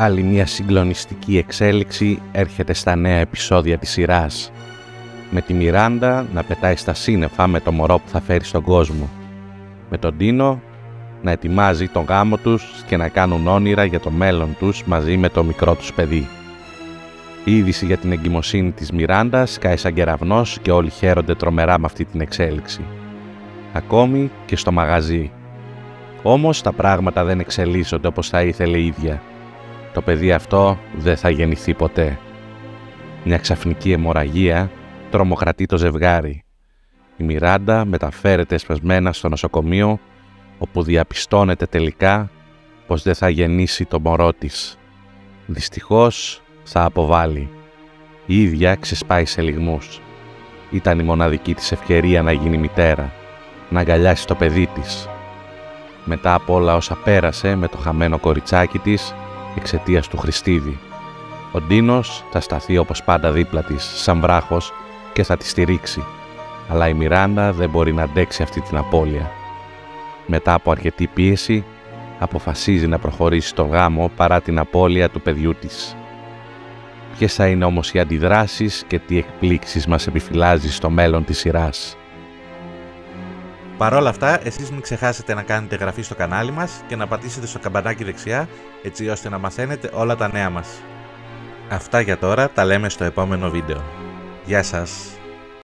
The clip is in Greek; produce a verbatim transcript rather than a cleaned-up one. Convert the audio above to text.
άλλη μια συγκλονιστική εξέλιξη έρχεται στα νέα επεισόδια της σειράς, με τη Μιράντα να πετάει στα σύννεφα με το μωρό που θα φέρει στον κόσμο, με τον Ντίνο να ετοιμάζει τον γάμο τους και να κάνουν όνειρα για το μέλλον τους μαζί με το μικρό τους παιδί. Η είδηση για την εγκυμοσύνη της Μιράντα σκάει σαν κεραυνός και όλοι χαίρονται τρομερά με αυτή την εξέλιξη. Ακόμη και στο μαγαζί. Όμως τα πράγματα δεν εξελίσσονται όπως θα ήθελε η ίδια. Το παιδί αυτό δεν θα γεννηθεί ποτέ. Μια ξαφνική αιμορραγία τρομοκρατεί το ζευγάρι. Η Μιράντα μεταφέρεται εσπασμένα στο νοσοκομείο, όπου διαπιστώνεται τελικά πως δεν θα γεννήσει το μωρό της. Δυστυχώς θα αποβάλει. Η ίδια ξεσπάει σε λυγμούς. Ήταν η μοναδική της ευκαιρία να γίνει μητέρα, να αγκαλιάσει το παιδί της. Μετά από όλα όσα πέρασε με το χαμένο κοριτσάκι της εξαιτίας του Χριστίδη, ο Ντίνος θα σταθεί όπως πάντα δίπλα της σαν βράχος και θα τη στηρίξει, αλλά η Μιράντα δεν μπορεί να αντέξει αυτή την απώλεια. Μετά από αρκετή πίεση, αποφασίζει να προχωρήσει στο γάμο παρά την απώλεια του παιδιού της. Ποιες θα είναι όμως οι αντιδράσεις και τι εκπλήξεις μας επιφυλάζει στο μέλλον της σειράς. Παρ' όλα αυτά, εσείς μην ξεχάσετε να κάνετε εγγραφή στο κανάλι μας και να πατήσετε στο καμπανάκι δεξιά, έτσι ώστε να μαθαίνετε όλα τα νέα μας. Αυτά για τώρα, τα λέμε στο επόμενο βίντεο. Γεια σας!